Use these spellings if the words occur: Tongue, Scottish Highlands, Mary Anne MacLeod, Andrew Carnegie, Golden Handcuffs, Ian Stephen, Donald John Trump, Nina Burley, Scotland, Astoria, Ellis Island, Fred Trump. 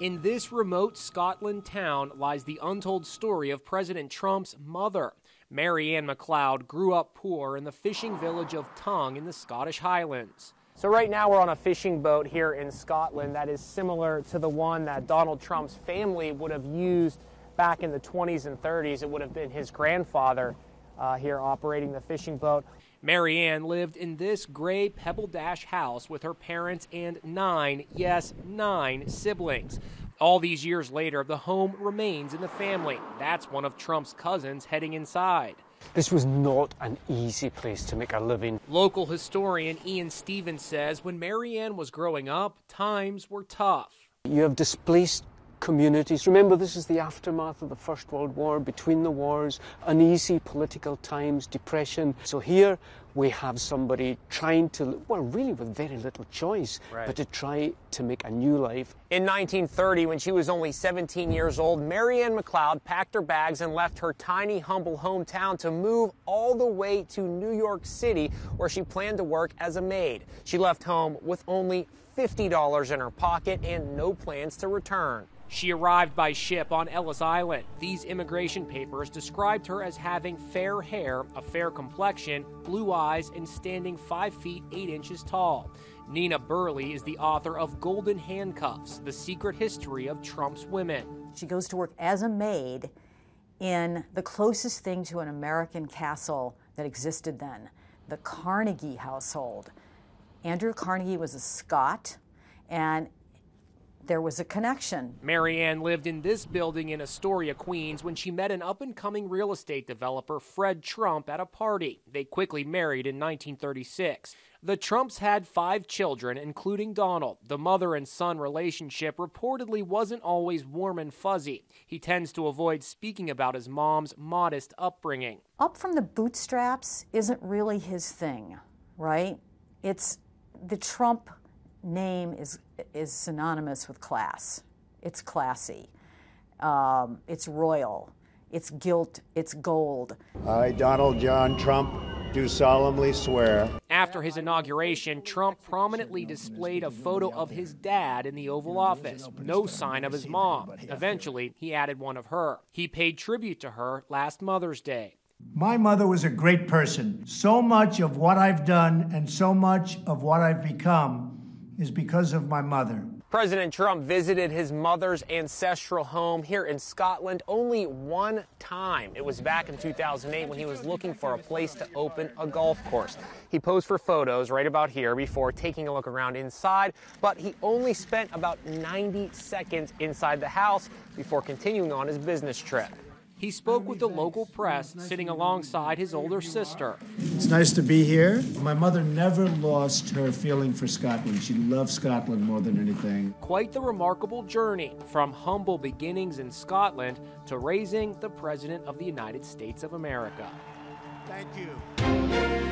In this remote Scotland town lies the untold story of President Trump's mother. Mary Anne MacLeod grew up poor in the fishing village of Tongue in the Scottish Highlands. So right now we're on a fishing boat here in Scotland that is similar to the one that Donald Trump's family would have used back in the 20s and 30s. It would have been his grandfather here operating the fishing boat. Mary Anne lived in this gray pebble dash house with her parents and nine siblings. All these years later, the home remains in the family. That's one of Trump's cousins heading inside. This was not an easy place to make a living. Local historian Ian Stephen says when Mary Anne was growing up, times were tough. You have displaced communities. Remember, this is the aftermath of the First World War, between the wars, uneasy political times, depression. So here we have somebody trying to, well, really with very little choice, but to try to make a new life. In 1930, when she was only 17 years old, Mary Anne MacLeod packed her bags and left her tiny, humble hometown to move all the way to New York City, where she planned to work as a maid. She left home with only $50 in her pocket and no plans to return. She arrived by ship on Ellis Island. These immigration papers described her as having fair hair, a fair complexion, blue eyes, and standing 5 feet 8 inches tall. Nina Burley is the author of Golden Handcuffs, The Secret History of Trump's Women. She goes to work as a maid in the closest thing to an American castle that existed then, the Carnegie household. Andrew Carnegie was a Scot, and there was a connection. Mary Anne lived in this building in Astoria, Queens, when she met an up-and-coming real estate developer, Fred Trump, at a party. They quickly married in 1936. The Trumps had 5 children, including Donald. The mother and son relationship reportedly wasn't always warm and fuzzy. He tends to avoid speaking about his mom's modest upbringing. Up from the bootstraps isn't really his thing, right? It's the Trump name is synonymous with class. It's classy, it's royal, it's gilt, it's gold. I, Donald John Trump, do solemnly swear. After his inauguration, Trump prominently displayed a photo of his dad in the Oval Office. No sign of his mom. Eventually, he added one of her. He paid tribute to her last Mother's Day. My mother was a great person. So much of what I've done and so much of what I've become is because of my mother. President Trump visited his mother's ancestral home here in Scotland only one time. It was back in 2008 when he was looking for a place to open a golf course. He posed for photos right about here before taking a look around inside, but he only spent about 90 seconds inside the house before continuing on his business trip. He spoke with the local press, sitting alongside his older sister. It's nice to be here. My mother never lost her feeling for Scotland. She loved Scotland more than anything. Quite the remarkable journey from humble beginnings in Scotland to raising the President of the United States of America. Thank you.